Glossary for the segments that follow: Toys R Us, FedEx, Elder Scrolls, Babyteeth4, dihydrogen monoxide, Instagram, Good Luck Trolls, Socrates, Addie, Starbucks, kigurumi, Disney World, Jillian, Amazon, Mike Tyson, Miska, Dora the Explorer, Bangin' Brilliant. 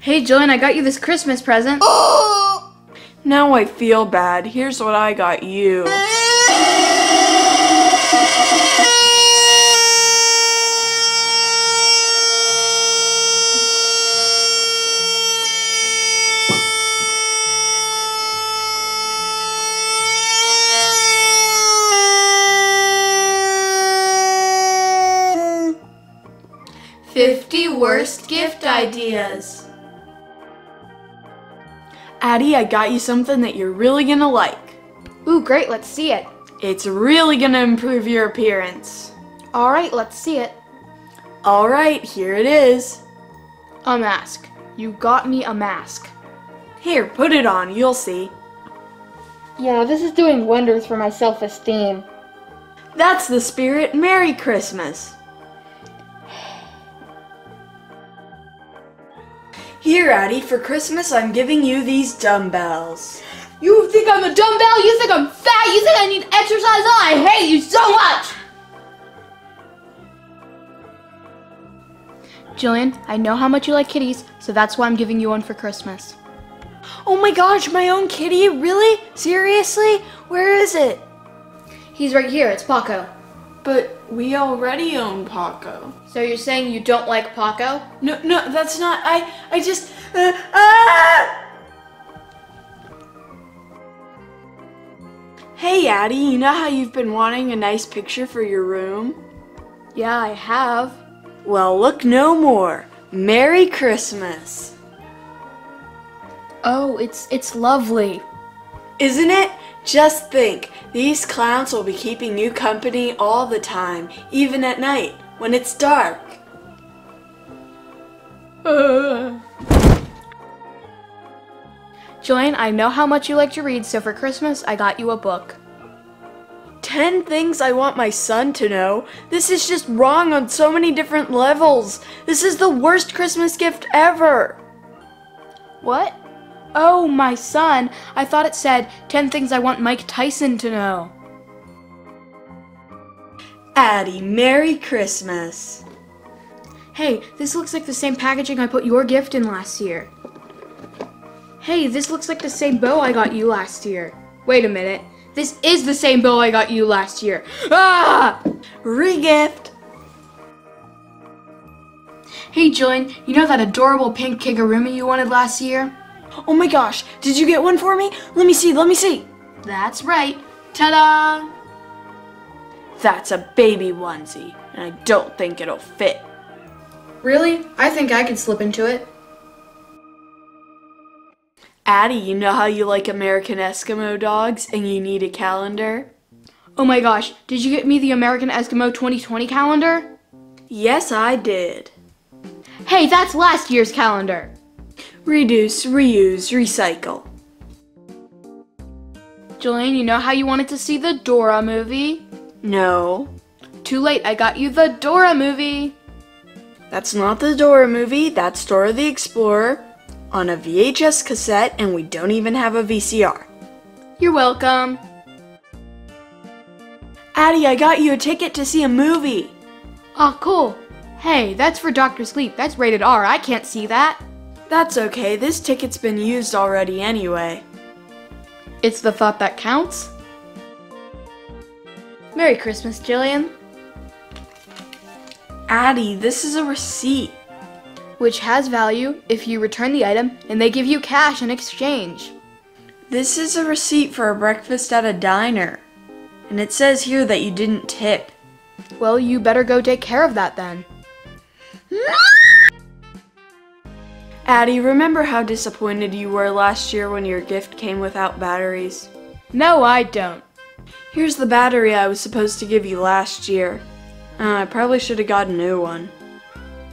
Hey, Jillian, I got you this Christmas present. Oh! Now I feel bad. Here's what I got you. Worst gift ideas. Addie, I got you something that you're really gonna like. Ooh, great, let's see it. It's really gonna improve your appearance. Alright, let's see it. Alright, here it is. A mask. You got me a mask. Here, put it on, you'll see. Yeah, this is doing wonders for my self-esteem. That's the spirit. Merry Christmas. Here, Addie, for Christmas, I'm giving you these dumbbells. You think I'm a dumbbell? You think I'm fat? You think I need exercise? Oh, I hate you so much! Jillian, I know how much you like kitties, so that's why I'm giving you one for Christmas. Oh my gosh, my own kitty? Really? Seriously? Where is it? He's right here. It's Paco. But we already own Paco. So you're saying you don't like Paco? No, that's not, I just, Hey, Addie, you know how you've been wanting a nice picture for your room? Yeah, I have. Well, look no more. Merry Christmas. Oh, it's lovely. Isn't it? Just think, these clowns will be keeping you company all the time, even at night, when it's dark. Jillian, I know how much you like to read, so for Christmas, I got you a book. 10 Things I Want My Son to Know? This is just wrong on so many different levels. This is the worst Christmas gift ever. What? Oh, my son. I thought it said 10 Things I Want Mike Tyson to Know. Addie, Merry Christmas. Hey, this looks like the same packaging I put your gift in last year. Hey, this looks like the same bow I got you last year. Wait a minute. This is the same bow I got you last year. Ah! Regift. Hey, Jillian, you know that adorable pink kigurumi you wanted last year? Oh my gosh, did you get one for me? Let me see. That's right. Ta-da! That's a baby onesie, and I don't think it'll fit. Really? I think I could slip into it. Addie, you know how you like American Eskimo dogs and you need a calendar? Oh my gosh, did you get me the American Eskimo 2020 calendar? Yes, I did. Hey, that's last year's calendar. Reduce, reuse, recycle. Jillian, you know how you wanted to see the Dora movie? No. Too late, I got you the Dora movie. That's not the Dora movie, that's Dora the Explorer on a VHS cassette, and we don't even have a VCR. You're welcome. Addie, I got you a ticket to see a movie. Aw, cool. Hey, that's for Dr. Sleep. That's rated R. I can't see that. That's okay, this ticket's been used already anyway. It's the thought that counts. Merry Christmas, Jillian. Addie, this is a receipt. Which has value if you return the item and they give you cash in exchange. This is a receipt for a breakfast at a diner. And it says here that you didn't tip. Well, you better go take care of that then. Addie, remember how disappointed you were last year when your gift came without batteries? No, I don't. Here's the battery I was supposed to give you last year. I probably should have got a new one.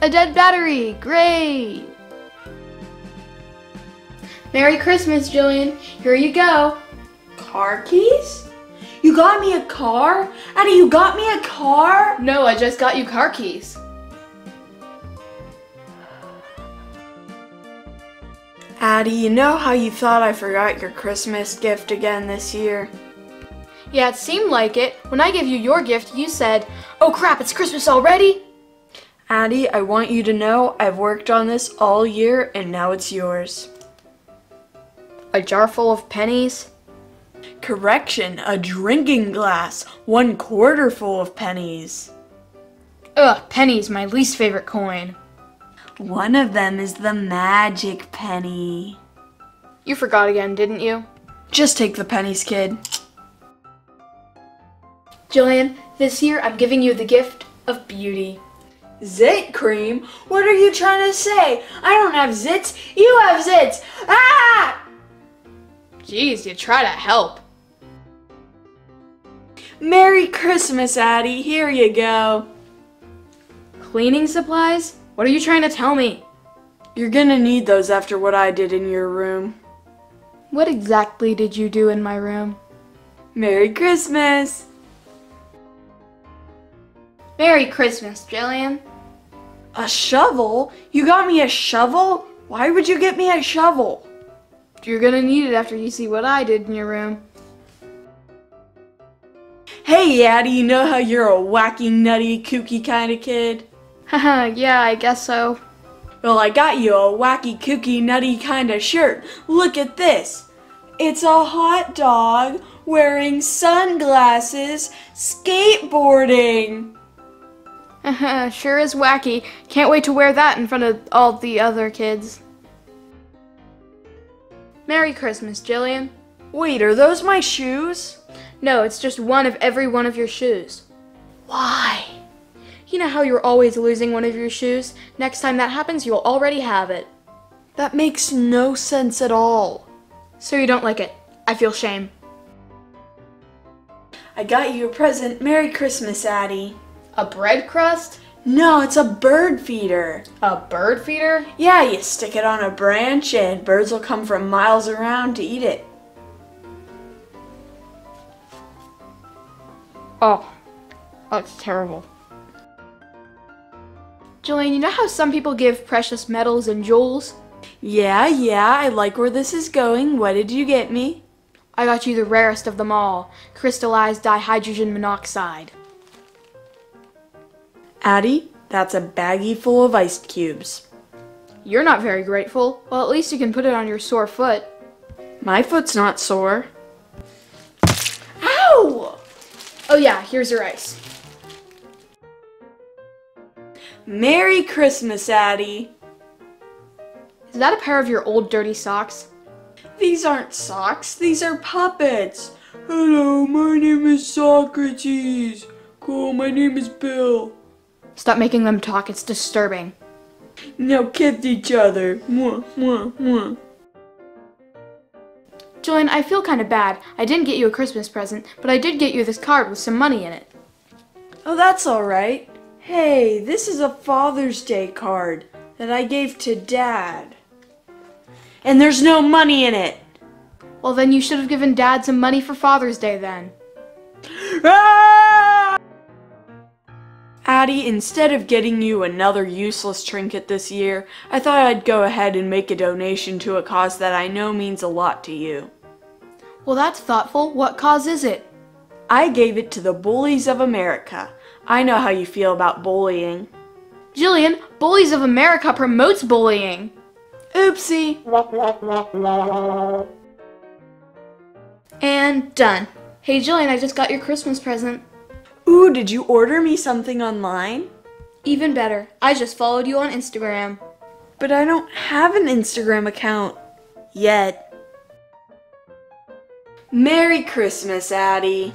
A dead battery! Great! Merry Christmas, Jillian. Here you go. Car keys? You got me a car? Addie, you got me a car? No, I just got you car keys. Addie, you know how you thought I forgot your Christmas gift again this year? Yeah, it seemed like it. When I gave you your gift, you said, "Oh crap, it's Christmas already?" Addie, I want you to know I've worked on this all year and now it's yours. A jar full of pennies? Correction, a drinking glass, 1 quarter full of pennies. Ugh, pennies, my least favorite coin. One of them is the magic penny. You forgot again, didn't you? Just take the pennies, kid. Jillian, this year I'm giving you the gift of beauty. Zit cream? What are you trying to say? I don't have zits, you have zits! Ah! Jeez, you try to help. Merry Christmas, Addie, here you go. Cleaning supplies? What are you trying to tell me? You're gonna need those after what I did in your room. What exactly did you do in my room? Merry Christmas! Merry Christmas, Jillian. A shovel? You got me a shovel? Why would you get me a shovel? You're gonna need it after you see what I did in your room. Hey, Addie, you know how you're a wacky, nutty, kooky kind of kid? Haha, yeah, I guess so. Well, I got you a wacky, kooky, nutty kind of shirt. Look at this. It's a hot dog wearing sunglasses skateboarding. Haha, sure is wacky. Can't wait to wear that in front of all the other kids. Merry Christmas, Jillian. Wait, are those my shoes? No, it's just one of every one of your shoes. Why? You know how you're always losing one of your shoes? Next time that happens, you'll already have it. That makes no sense at all. So you don't like it. I feel shame. I got you a present. Merry Christmas, Addie. A bread crust? No, it's a bird feeder. A bird feeder? Yeah, you stick it on a branch and birds will come from miles around to eat it. Oh, that's terrible. Jillian, you know how some people give precious metals and jewels? Yeah, I like where this is going. What did you get me? I got you the rarest of them all, crystallized dihydrogen monoxide. Addie, that's a baggie full of ice cubes. You're not very grateful. Well, at least you can put it on your sore foot. My foot's not sore. Ow! Oh yeah, here's your ice. Merry Christmas, Addie. Is that a pair of your old dirty socks? These aren't socks, these are puppets. Hello, my name is Socrates. Cool, my name is Bill. Stop making them talk, it's disturbing. Now kiss each other. Mwah, mwah, mwah. Jillian, I feel kind of bad. I didn't get you a Christmas present, but I did get you this card with some money in it. Oh, that's all right. Hey, this is a Father's Day card that I gave to Dad. And there's no money in it. Well, then you should have given Dad some money for Father's Day then. Ah! Addie, instead of getting you another useless trinket this year, I thought I'd go ahead and make a donation to a cause that I know means a lot to you. Well, that's thoughtful. What cause is it? I gave it to the Bullies of America. I know how you feel about bullying. Jillian, Bullies of America promotes bullying. Oopsie. And done. Hey, Jillian, I just got your Christmas present. Ooh, did you order me something online? Even better, I just followed you on Instagram. But I don't have an Instagram account. Yet. Merry Christmas, Addie.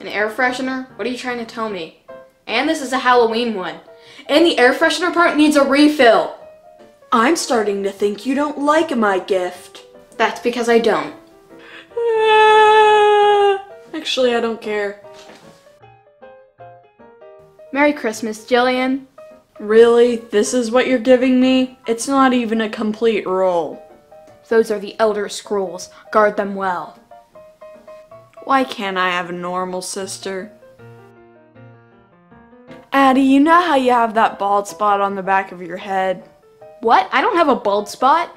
An air freshener? What are you trying to tell me? And this is a Halloween one. And the air freshener part needs a refill. I'm starting to think you don't like my gift. That's because I don't. Actually, I don't care. Merry Christmas, Jillian. Really? This is what you're giving me? It's not even a complete roll. Those are the Elder Scrolls. Guard them well. Why can't I have a normal sister? Addie, you know how you have that bald spot on the back of your head? What? I don't have a bald spot.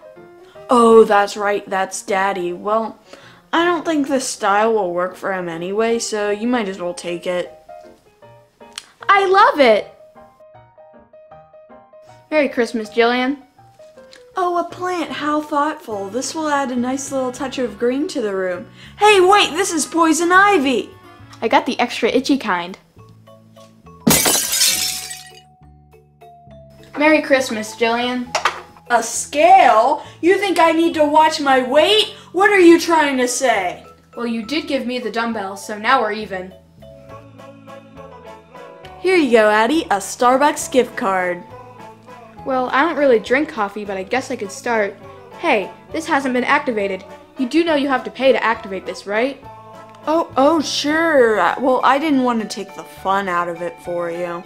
Oh, that's right. That's Daddy. Well, I don't think this style will work for him anyway, so you might as well take it. I love it! Merry Christmas, Jillian. Oh, a plant. How thoughtful. This will add a nice little touch of green to the room. Hey, wait, this is poison ivy. I got the extra itchy kind. Merry Christmas, Jillian. A scale? You think I need to watch my weight? What are you trying to say? Well, you did give me the dumbbells, so now we're even. Here you go, Addie, a Starbucks gift card. Well, I don't really drink coffee, but I guess I could start. Hey, this hasn't been activated. You do know you have to pay to activate this, right? Oh, sure. Well, I didn't want to take the fun out of it for you.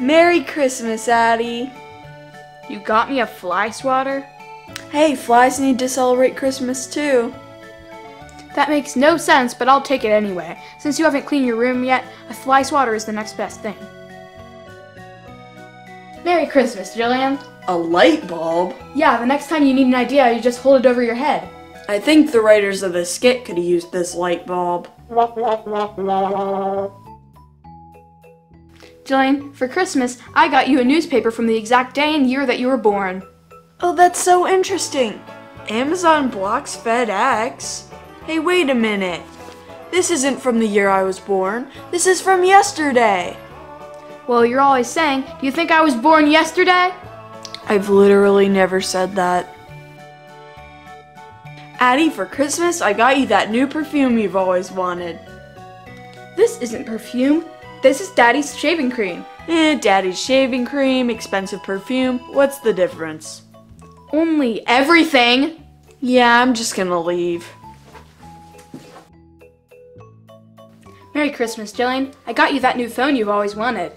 Merry Christmas, Addie. You got me a fly swatter? Hey, flies need to celebrate Christmas too. That makes no sense, but I'll take it anyway. Since you haven't cleaned your room yet, a fly swatter is the next best thing. Merry Christmas, Jillian. A light bulb? Yeah, the next time you need an idea, you just hold it over your head. I think the writers of this skit could have used this light bulb. Jillian, for Christmas, I got you a newspaper from the exact day and year that you were born. Oh, that's so interesting. Amazon blocks FedEx. Hey, wait a minute. This isn't from the year I was born. This is from yesterday. Well, you're always saying, do you think I was born yesterday? I've literally never said that. Addie, for Christmas, I got you that new perfume you've always wanted. This isn't perfume. This is Daddy's shaving cream. Daddy's shaving cream, expensive perfume. What's the difference? Only everything. Yeah, I'm just gonna leave. Merry Christmas, Jillian. I got you that new phone you've always wanted.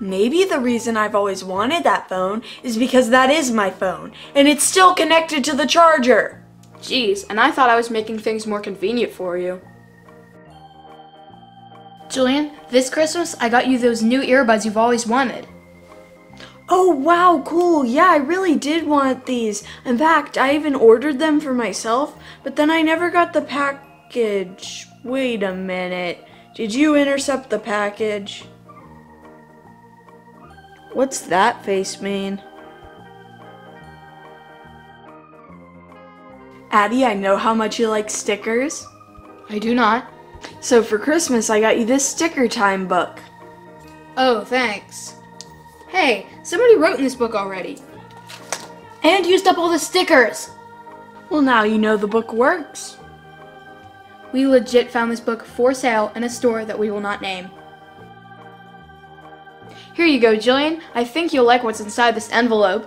Maybe the reason I've always wanted that phone is because that is my phone, and it's still connected to the charger. Jeez, and I thought I was making things more convenient for you. Jillian, this Christmas I got you those new earbuds you've always wanted. Oh wow, cool. Yeah, I really did want these. In fact, I even ordered them for myself, but then I never got the package. Wait a minute. Did you intercept the package? What's that face mean? Addie, I know how much you like stickers. I do not. So for Christmas, I got you this sticker time book. Oh, thanks. Hey, somebody wrote in this book already. And used up all the stickers. Well, now you know the book works. We legit found this book for sale in a store that we will not name. Here you go, Jillian. I think you'll like what's inside this envelope.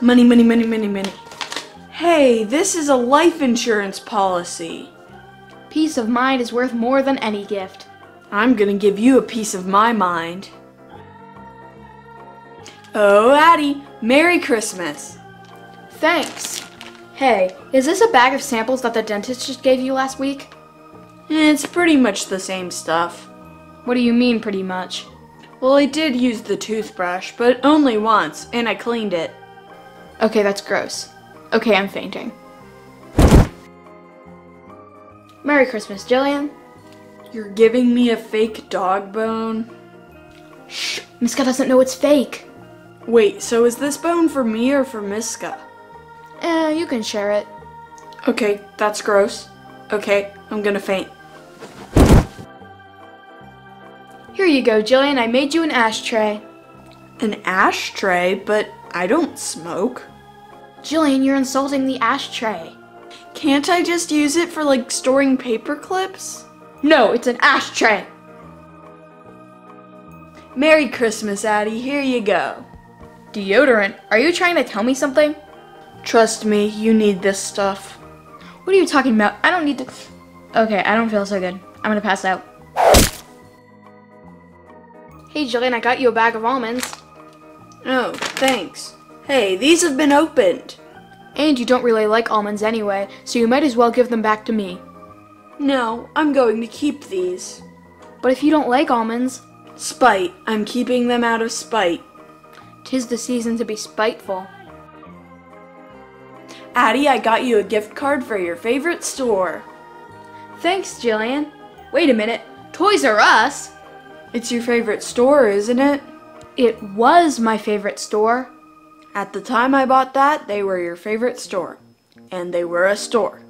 Money, money, money, money, money. Hey, this is a life insurance policy. Peace of mind is worth more than any gift. I'm gonna give you a piece of my mind. Oh, Addie, Merry Christmas. Thanks. Hey, is this a bag of samples that the dentist just gave you last week? It's pretty much the same stuff. What do you mean, pretty much? Well, I did use the toothbrush, but only once, and I cleaned it. Okay, that's gross. Okay, I'm fainting. Merry Christmas, Jillian. You're giving me a fake dog bone? Shh, Miska doesn't know it's fake. Wait, so is this bone for me or for Miska? You can share it. Okay, that's gross. Okay, I'm gonna faint. Here you go, Jillian. I made you an ashtray. An ashtray? But I don't smoke. Jillian, you're insulting the ashtray. Can't I just use it for, like, storing paper clips? No, it's an ashtray. Merry Christmas, Addie. Here you go. Deodorant? Are you trying to tell me something? Trust me, you need this stuff. What are you talking about? I don't need to... Okay, I don't feel so good. I'm gonna pass out. Hey, Jillian, I got you a bag of almonds. Oh, thanks. Hey, these have been opened. And you don't really like almonds anyway, so you might as well give them back to me. No, I'm going to keep these. But if you don't like almonds... Spite. I'm keeping them out of spite. 'Tis the season to be spiteful. Addie, I got you a gift card for your favorite store. Thanks, Jillian. Wait a minute. Toys R Us? It's your favorite store, isn't it? It was my favorite store. At the time I bought that, they were your favorite store. And they were a store.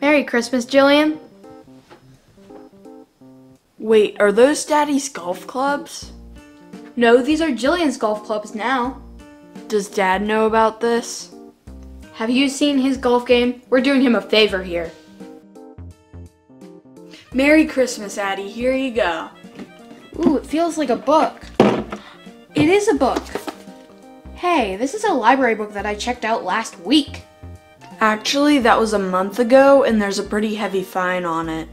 Merry Christmas, Jillian. Wait, are those Daddy's golf clubs? No, these are Jillian's golf clubs now. Does Dad know about this? Have you seen his golf game? We're doing him a favor here. Merry Christmas, Addie. Here you go. Ooh, it feels like a book. It is a book. Hey, this is a library book that I checked out last week. Actually, that was a month ago, and there's a pretty heavy fine on it.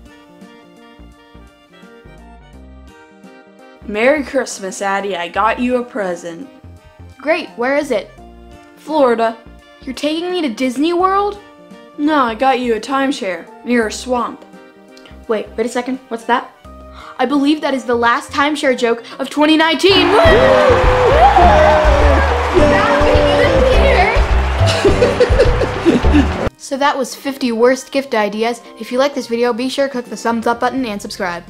Merry Christmas, Addie. I got you a present. Great. Where is it? Florida. You're taking me to Disney World? No, I got you a timeshare near a swamp. Wait a second. What's that? I believe that is the last timeshare joke of 2019. Woo! Happy New Year! So that was 50 worst gift ideas. If you like this video, be sure to click the thumbs up button and subscribe.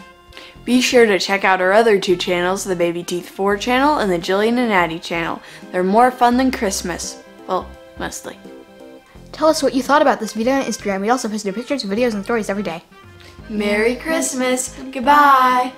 Be sure to check out our other two channels, the Baby Teeth 4 channel and the Jillian and Addie channel. They're more fun than Christmas. Well, mostly. Tell us what you thought about this video on Instagram. We also post new pictures, videos, and stories every day. Merry Christmas. Goodbye.